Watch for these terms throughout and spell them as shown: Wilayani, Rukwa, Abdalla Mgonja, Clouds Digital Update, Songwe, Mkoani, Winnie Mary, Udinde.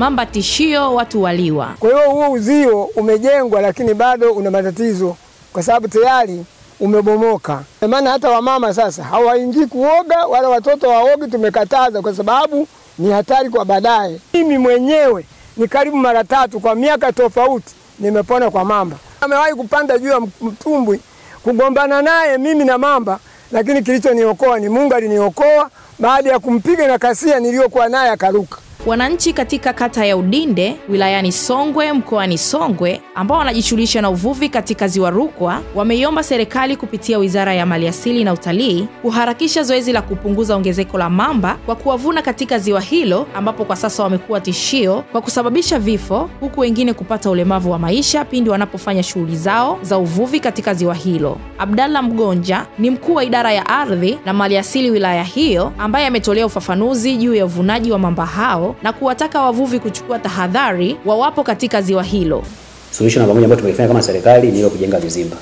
mamba tishio, watu waliwa. Kwa hiyo huo uzio umejengwa lakini bado una matatizo kwa sababu tayari umebomoka. Maana hata wamama sasa hawaingii kuoga wala watoto waoge, tumekataza kwa sababu ni hatari kwa baadaye. Mimi mwenyewe ni karibu mara tatu kwa miaka tofauti nimepona kwa mamba. Amewahi kupanda juu ya mtumbwi kugombana naye mimi na mamba, lakini kilichoniokoa ni Mungu aliniokoa baada ya kumpiga na kasia niliyokuwa naye akaruka. Wananchi katika kata ya Udinde, wilayani Songwe, mkoani Songwe, ambao wanajishughulisha na uvuvi katika ziwa Rukwa, wameiomba serikali kupitia Wizara ya Maliasili na Utalii kuharakisha zoezi la kupunguza ongezeko la mamba kwa kuwavuna katika ziwa hilo, ambapo kwa sasa wamekuwa tishio kwa kusababisha vifo, huku wengine kupata ulemavu wa maisha pindi wanapofanya shughuli zao za uvuvi katika ziwa hilo. Abdalla Mgonja ni mkuu wa idara ya ardhi na maliasili wilaya hiyo, ambaye ametolea ufafanuzi juu ya uvunaji wa mamba hao na kuwataka wavuvi kuchukua tahadhari wawapo katika ziwa hilo. Suluhisho na pamoja ambayo tumefanya kama serikali ni kujenga vizimba.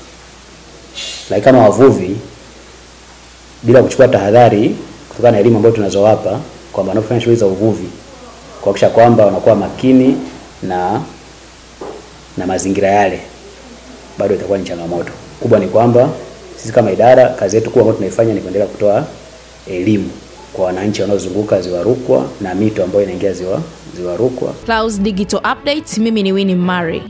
Na kama wavuvi bila kuchukua tahadhari kutokana na elimu ambayo tunazowapa kwa wanapofanya shughuli za uvuvi, kuhakikisha kwamba wanakuwa makini na mazingira yale, bado itakuwa ni changamoto. Kubwa ni kwamba sisi kama idara kazi yetu kubwa ambayo tunaifanya ni kuendelea kutoa elimu kwa wananchi wanaozunguka ziwa Rukwa na mito ambayo inaingia ziwa Rukwa. Clouds Digital Update, mimi ni Winnie Mary.